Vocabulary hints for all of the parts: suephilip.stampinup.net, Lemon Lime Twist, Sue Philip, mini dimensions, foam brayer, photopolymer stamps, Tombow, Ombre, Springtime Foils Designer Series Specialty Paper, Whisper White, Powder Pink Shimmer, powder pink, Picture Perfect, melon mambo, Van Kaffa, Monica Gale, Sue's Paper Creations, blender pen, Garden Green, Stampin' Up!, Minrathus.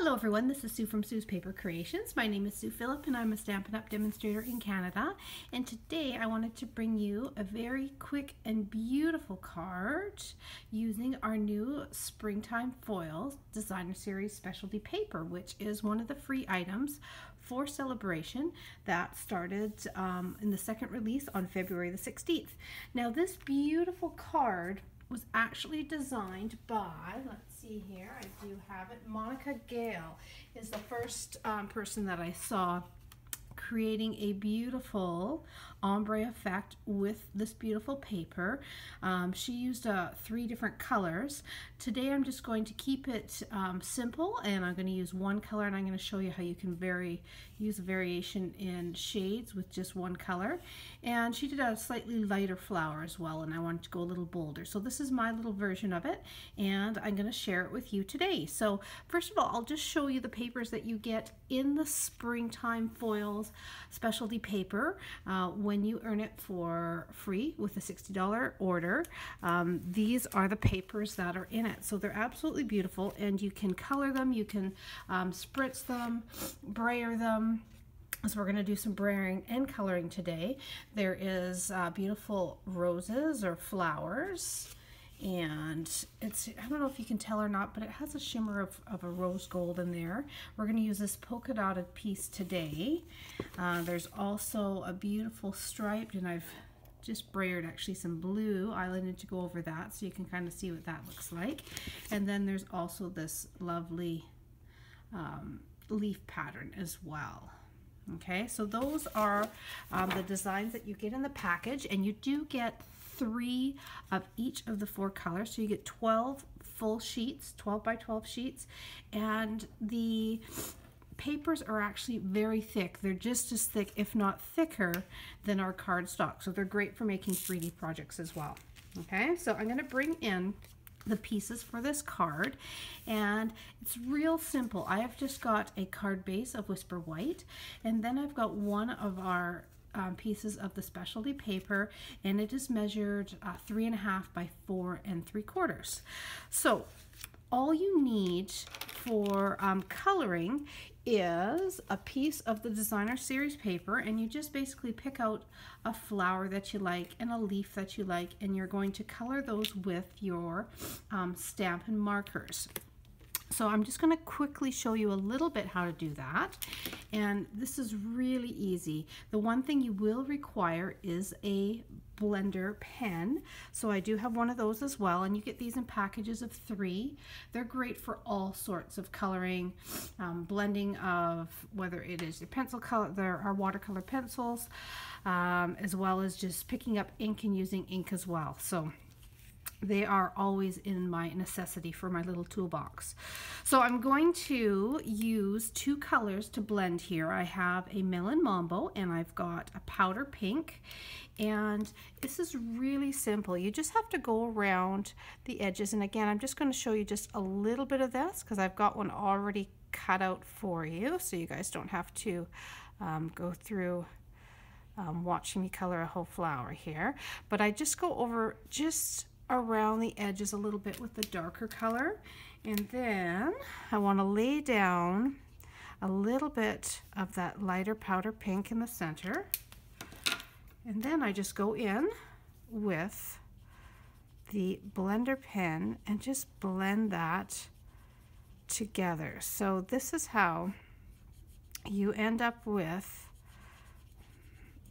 Hello everyone, this is Sue from Sue's Paper Creations. My name is Sue Philip and I'm a Stampin' Up! Demonstrator in Canada. And today I wanted to bring you a very quick and beautiful card using our new Springtime Foils Designer Series Specialty Paper, which is one of the free items for celebration that started in the second release on February the 16th. Now this beautiful card was actually designed by, let's see here, I do have it, Monica Gale is the first person that I saw creating a beautiful ombre effect with this beautiful paper. She used three different colors. Today I'm just going to keep it simple, and I'm going to use one color, and I'm going to show you how you can use variation in shades with just one color. And she did a slightly lighter flower as well, and I wanted to go a little bolder. So this is my little version of it, and I'm going to share it with you today. So first of all, I'll just show you the papers that you get in the Springtime Foils Specialty Paper when you earn it for free with a $60 order. These are the papers that are in it. So they're absolutely beautiful, and you can color them, you can spritz them, brayer them. So we're going to do some brayering and coloring today. There is beautiful roses or flowers, and it's, I don't know if you can tell or not, but it has a shimmer of a rose gold in there. We're going to use this polka dotted piece today. There's also a beautiful striped, and I've just brayered actually some blue. I need to go over that so you can kind of see what that looks like. And then there's also this lovely leaf pattern as well. Okay, so those are the designs that you get in the package, and you do get three of each of the four colors, so you get 12 full sheets, 12 by 12 sheets, and the papers are actually very thick. They're just as thick, if not thicker, than our cardstock, so they're great for making 3D projects as well. Okay, so I'm going to bring in the pieces for this card, and it's real simple. I have just got a card base of Whisper White, and then I've got one of our pieces of the specialty paper, and it is measured 3.5 by 4.75. So all you need for coloring is a piece of the designer series paper, and you just basically pick out a flower that you like and a leaf that you like, and you're going to color those with your Stampin' markers. So I'm just going to quickly show you a little bit how to do that, and this is really easy. The one thing you will require is a blender pen, so I do have one of those as well, and you get these in packages of three. They're great for all sorts of coloring, blending of whether it is your pencil color, there are watercolor pencils, as well as just picking up ink and using ink as well. So they are always in my necessity for my little toolbox. So I'm going to use two colors to blend here. I have a Melon Mambo and I've got a Powder Pink, and this is really simple. You just have to go around the edges, and again I'm just going to show you just a little bit of this because I've got one already cut out for you, so you guys don't have to go through watching me color a whole flower here, but I just go over just around the edges a little bit with the darker color, and then I want to lay down a little bit of that lighter powder pink in the center, and then I just go in with the blender pen and just blend that together. So this is how you end up with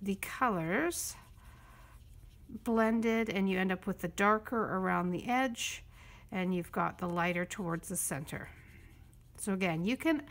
the colors blended, and you end up with the darker around the edge and you've got the lighter towards the center. So again, you can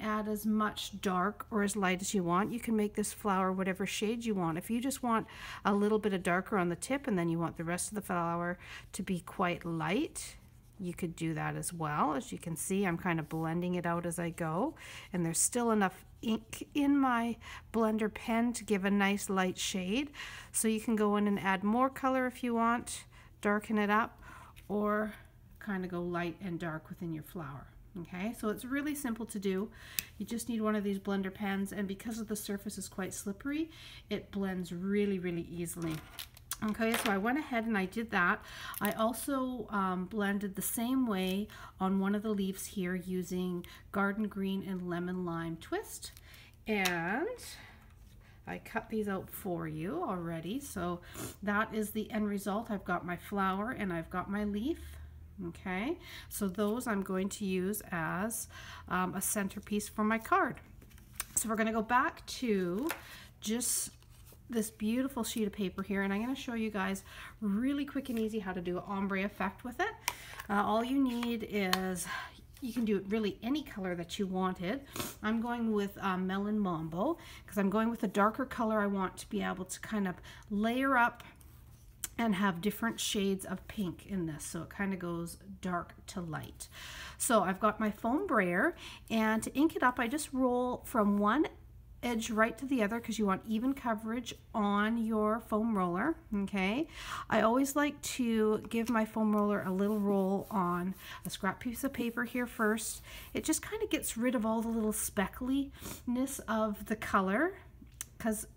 add as much dark or as light as you want. You can make this flower whatever shade you want. If you just want a little bit of darker on the tip and then you want the rest of the flower to be quite light, you could do that as well. As you can see, I'm kind of blending it out as I go, and there's still enough ink in my blender pen to give a nice light shade. So you can go in and add more color if you want, darken it up, or kind of go light and dark within your flower. Okay, so it's really simple to do. You just need one of these blender pens, and because of the surface is quite slippery, it blends really, really easily. Okay, so I went ahead and I did that. I also blended the same way on one of the leaves here using Garden Green and Lemon Lime Twist. And I cut these out for you already. So that is the end result. I've got my flower and I've got my leaf. Okay, so those I'm going to use as a centerpiece for my card. So we're going to go back to just this beautiful sheet of paper here, and I'm going to show you guys really quick and easy how to do an ombre effect with it. All you need is, you can do it really any color that you wanted. I'm going with Melon Mambo because I'm going with a darker color. I want to be able to kind of layer up and have different shades of pink in this, so it kind of goes dark to light. So I've got my foam brayer, and to ink it up I just roll from one edge right to the other because you want even coverage on your foam roller. Okay, I always like to give my foam roller a little roll on a scrap piece of paper here first. It just kind of gets rid of all the little speckliness of the color, because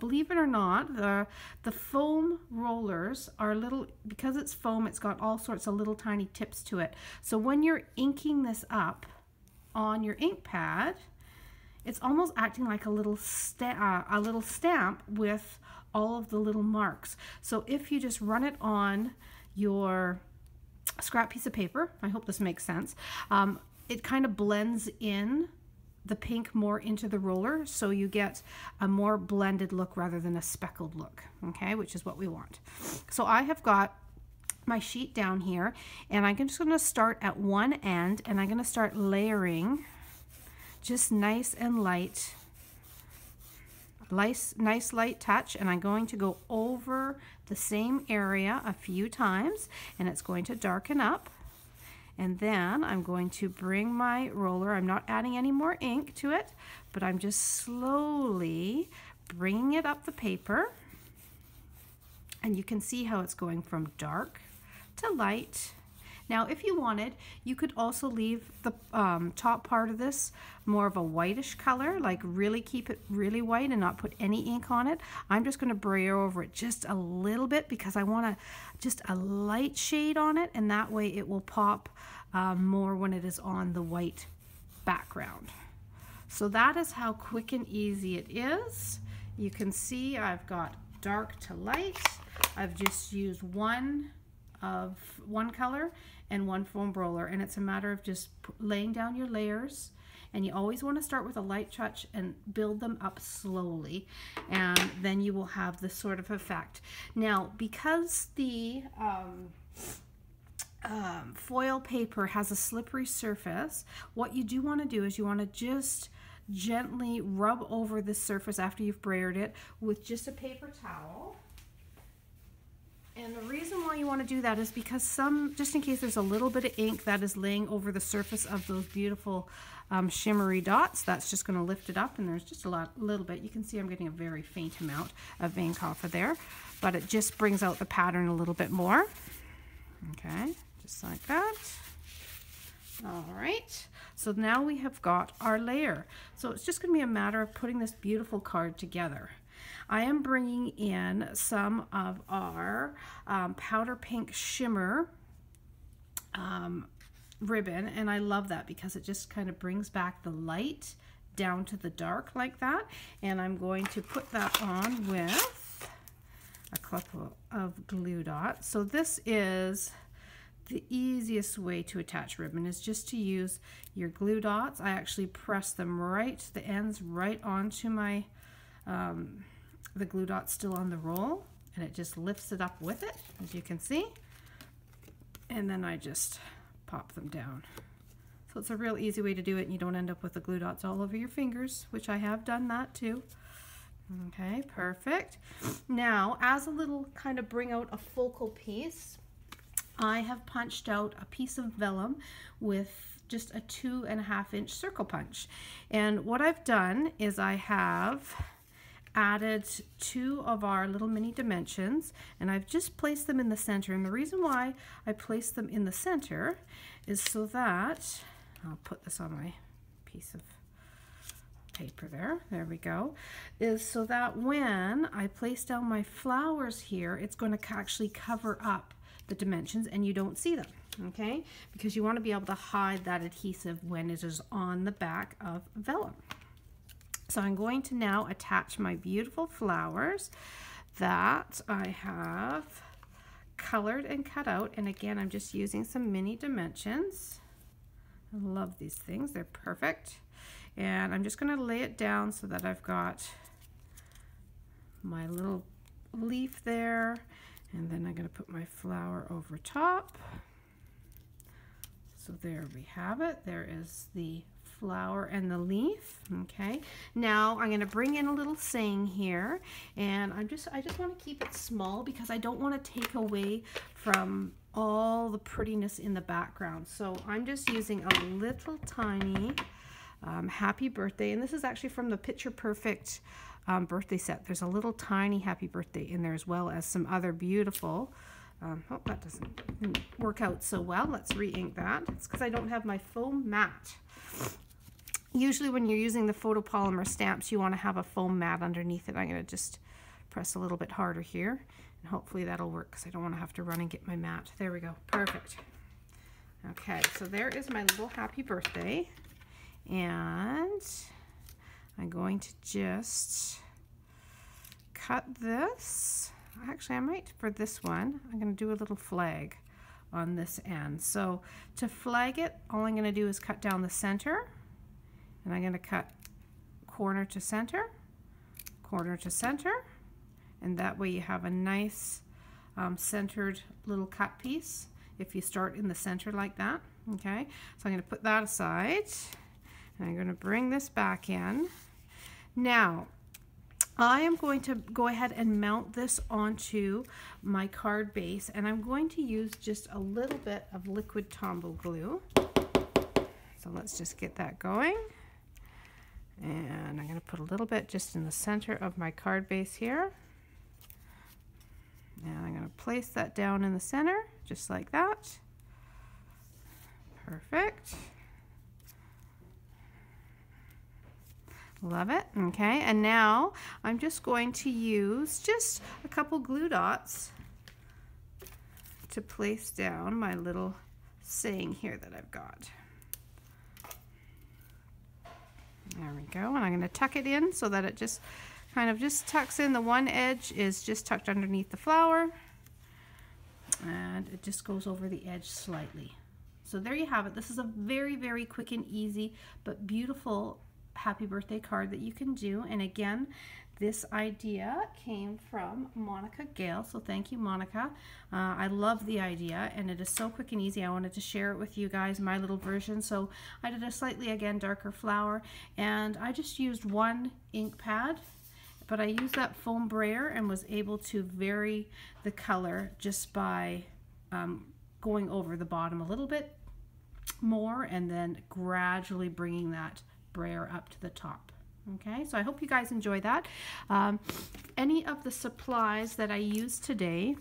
believe it or not, the foam rollers are little, because it's foam, it's got all sorts of little tiny tips to it. So when you're inking this up on your ink pad, it's almost acting like a little stamp with all of the little marks. So if you just run it on your scrap piece of paper, I hope this makes sense, it kind of blends in the pink more into the roller, so you get a more blended look rather than a speckled look, okay, which is what we want. So I have got my sheet down here, and I'm just going to start at one end, and I'm going to start layering just nice and light, nice light touch, and I'm going to go over the same area a few times, and it's going to darken up. And then I'm going to bring my roller, I'm not adding any more ink to it, but I'm just slowly bringing it up the paper, and you can see how it's going from dark to light. Now, if you wanted, you could also leave the top part of this more of a whitish color, like really keep it really white and not put any ink on it. I'm just going to brayer over it just a little bit because I want just a light shade on it, and that way it will pop more when it is on the white background. So that is how quick and easy it is. You can see I've got dark to light. I've just used one color and one foam roller, and it's a matter of just laying down your layers, and you always want to start with a light touch and build them up slowly, and then you will have this sort of effect. Now, because the foil paper has a slippery surface, what you do want to do is you want to just gently rub over the surface after you've brayered it with just a paper towel. And the reason why you want to do that is because just in case there's a little bit of ink that is laying over the surface of those beautiful shimmery dots, that's just going to lift it up, and there's just a little bit. You can see I'm getting a very faint amount of Van Kaffa there, but it just brings out the pattern a little bit more. Okay, just like that. All right, so now we have got our layer. So it's just going to be a matter of putting this beautiful card together. I am bringing in some of our Powder Pink Shimmer ribbon, and I love that because it just kind of brings back the light down to the dark like that, and I'm going to put that on with a couple of glue dots. So this is the easiest way to attach ribbon, is just to use your glue dots. I actually press them right, the ends right onto my the glue dot's still on the roll, and it just lifts it up with it, as you can see, and then I just pop them down. So it's a real easy way to do it, and you don't end up with the glue dots all over your fingers, which I have done that too. Okay, perfect. Now, as a little kind of bring out a focal piece, I have punched out a piece of vellum with just a 2.5-inch circle punch. And what I've done is I have added two of our little mini dimensions, and I've just placed them in the center. And the reason why I placed them in the center is so that, I'll put this on my piece of paper there we go, is so that when I place down my flowers here, it's going to actually cover up the dimensions and you don't see them, okay? Because you want to be able to hide that adhesive when it is on the back of vellum. So I'm going to now attach my beautiful flowers that I have colored and cut out, and again I'm just using some mini dimensions. I love these things, they're perfect. And I'm just going to lay it down so that I've got my little leaf there, and then I'm going to put my flower over top. So there we have it, there is the flower and the leaf. Okay, now I'm going to bring in a little saying here, and I just want to keep it small because I don't want to take away from all the prettiness in the background. So I'm just using a little tiny happy birthday, and this is actually from the Picture Perfect birthday set. There's a little tiny happy birthday in there as well as some other beautiful oh, that doesn't work out so well. Let's re-ink that. It's because I don't have my foam mat. Usually when you're using the photopolymer stamps, you want to have a foam mat underneath it. I'm going to just press a little bit harder here, and hopefully that'll work because I don't want to have to run and get my mat. There we go. Perfect. Okay, so there is my little happy birthday, and I'm going to just cut this. Actually, I might, for this one, I'm going to do a little flag on this end. So to flag it, all I'm going to do is cut down the center, and I'm going to cut corner to center, and that way you have a nice centered little cut piece if you start in the center like that. Okay, so I'm going to put that aside, and I'm going to bring this back in. Now, I am going to go ahead and mount this onto my card base, and I'm going to use just a little bit of liquid Tombow glue. So let's just get that going. And I'm going to put a little bit just in the center of my card base here. And I'm going to place that down in the center, just like that. Perfect. Love it. Okay, and now I'm just going to use just a couple glue dots to place down my little saying here that I've got. There we go, and I'm going to tuck it in so that it just kind of just tucks in. The one edge is just tucked underneath the flower, and it just goes over the edge slightly. So there you have it. This is a very, very quick and easy but beautiful happy birthday card that you can do. And again, this idea came from Monica Gale, so thank you, Monica. I love the idea, and it is so quick and easy. I wanted to share it with you guys, my little version. So I did a slightly, again, darker flower, and I just used one ink pad, but I used that foam brayer and was able to vary the color just by going over the bottom a little bit more and then gradually bringing that brayer up to the top. Okay, so I hope you guys enjoy that. Any of the supplies that I used today,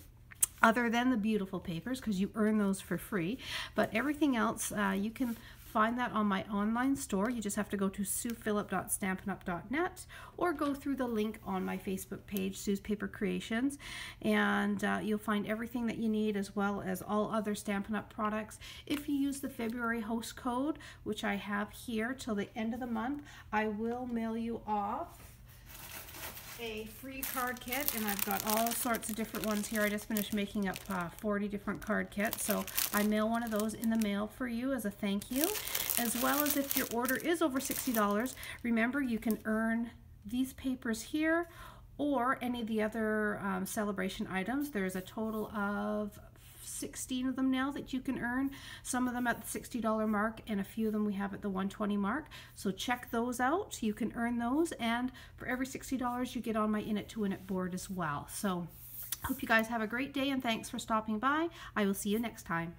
other than the beautiful papers, because you earn those for free, but everything else you can find that on my online store. You just have to go to suephilip.stampinup.net or go through the link on my Facebook page, Sue's Paper Creations, and you'll find everything that you need, as well as all other Stampin' Up! Products. If you use the February host code, which I have here till the end of the month, I will mail you off a free card kit, and I've got all sorts of different ones here. I just finished making up 40 different card kits, so I mail one of those in the mail for you as a thank you. As well as if your order is over $60, remember you can earn these papers here or any of the other celebration items. There's a total of 16 of them now that you can earn, some of them at the $60 mark, and a few of them we have at the $120 mark. So check those out, you can earn those, and for every $60 you get on my In It to Win It board as well. So hope you guys have a great day, and thanks for stopping by. I will see you next time.